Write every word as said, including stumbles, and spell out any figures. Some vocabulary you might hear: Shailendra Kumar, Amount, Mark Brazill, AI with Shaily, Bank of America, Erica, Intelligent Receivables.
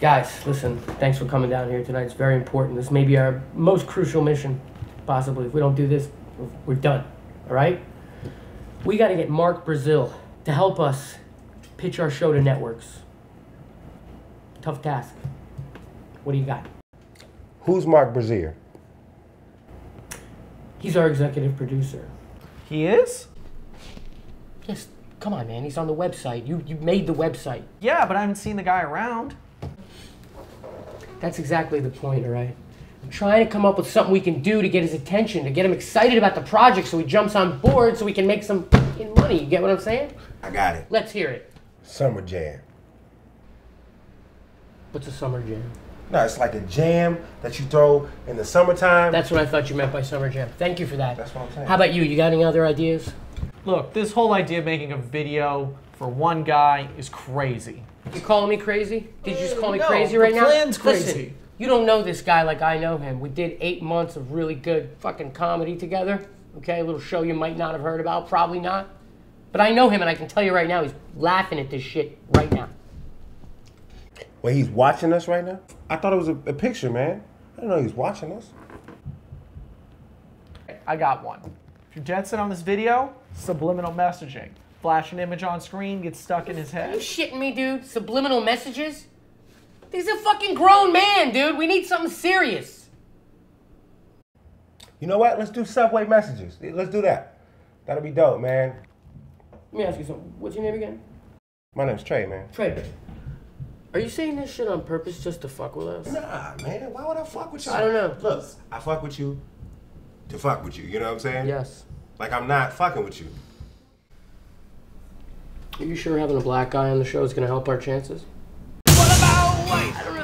Guys, listen, thanks for coming down here tonight. It's very important. This may be our most crucial mission, possibly. If we don't do this, we're done, all right? We got to get Mark Brazill to help us pitch our show to networks. Tough task. What do you got? Who's Mark Brazill? He's our executive producer. He is? Yes. Come on, man. He's on the website. You, you made the website. Yeah, but I haven't seen the guy around. That's exactly the point, all right? I'm trying to come up with something we can do to get his attention, to get him excited about the project so he jumps on board so we can make some fucking money. You get what I'm saying? I got it. Let's hear it. Summer jam. What's a summer jam? No, it's like a jam that you throw in the summertime. That's what I thought you meant by summer jam. Thank you for that. That's what I'm saying. How about you? You got any other ideas? Look, this whole idea of making a video for one guy is crazy. You calling me crazy? Did you just call me no, crazy right now? The plan's crazy. Listen, you don't know this guy like I know him. We did eight months of really good fucking comedy together. Okay, a little show you might not have heard about, probably not. But I know him and I can tell you right now he's laughing at this shit right now. Wait, he's watching us right now? I thought it was a, a picture, man. I didn't know he was watching us. I got one. If you're dead set on this video, subliminal messaging. Flash an image on screen, gets stuck in his head. Are you shitting me, dude? Subliminal messages? He's a fucking grown man, dude. We need something serious. You know what? Let's do subway messages. Let's do that. That'll be dope, man. Let me ask you something. What's your name again? My name's Trey, man. Trey. Are you saying this shit on purpose just to fuck with us? Nah, man. Why would I fuck with you? I don't know. Look, I fuck with you to fuck with you. You know what I'm saying? Yes. Like, I'm not fucking with you. Are you sure having a black guy on the show is going to help our chances? What about white?